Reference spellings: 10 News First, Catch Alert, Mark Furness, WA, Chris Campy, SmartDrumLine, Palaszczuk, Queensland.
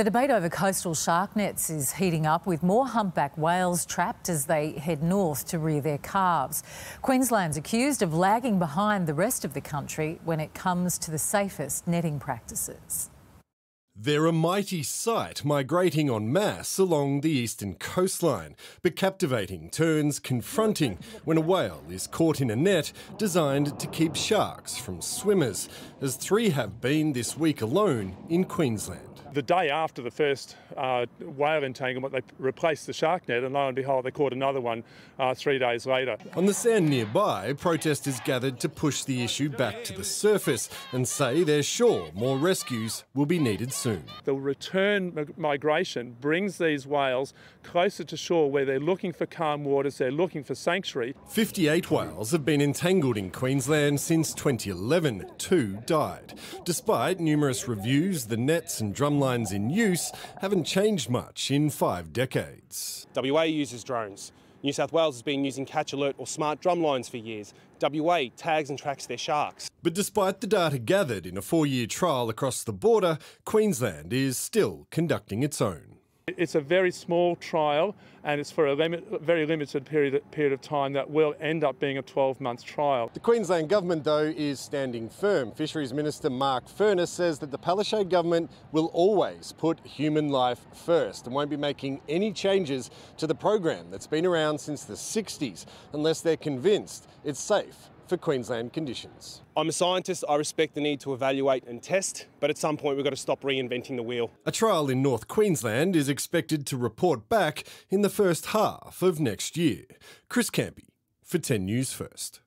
The debate over coastal shark nets is heating up, with more humpback whales trapped as they head north to rear their calves. Queensland's accused of lagging behind the rest of the country when it comes to the safest netting practices. They're a mighty sight, migrating en masse along the eastern coastline, but captivating turns confronting when a whale is caught in a net designed to keep sharks from swimmers, as three have been this week alone in Queensland. The day after the first whale entanglement, they replaced the shark net, and lo and behold, they caught another one 3 days later. On the sand nearby, protesters gathered to push the issue back to the surface and say they're sure more rescues will be needed soon. The return migration brings these whales closer to shore, where they're looking for calm waters, they're looking for sanctuary. 58 whales have been entangled in Queensland since 2011. 2 died. Despite numerous reviews, the nets and drumlines in use haven't changed much in 5 decades. WA uses drones. New South Wales has been using Catch Alert or smart drumlines for years. WA tags and tracks their sharks. But despite the data gathered in a 4-year trial across the border, Queensland is still conducting its own. It's a very small trial, and it's for a very limited period of time that will end up being a 12-month trial. The Queensland government, though, is standing firm. Fisheries Minister Mark Furness says that the Palaszczuk government will always put human life first and won't be making any changes to the program that's been around since the 60s unless they're convinced it's safe for Queensland conditions. I'm a scientist. I respect the need to evaluate and test, but at some point we've got to stop reinventing the wheel. A trial in North Queensland is expected to report back in the first half of next year. Chris Campy for 10 News First.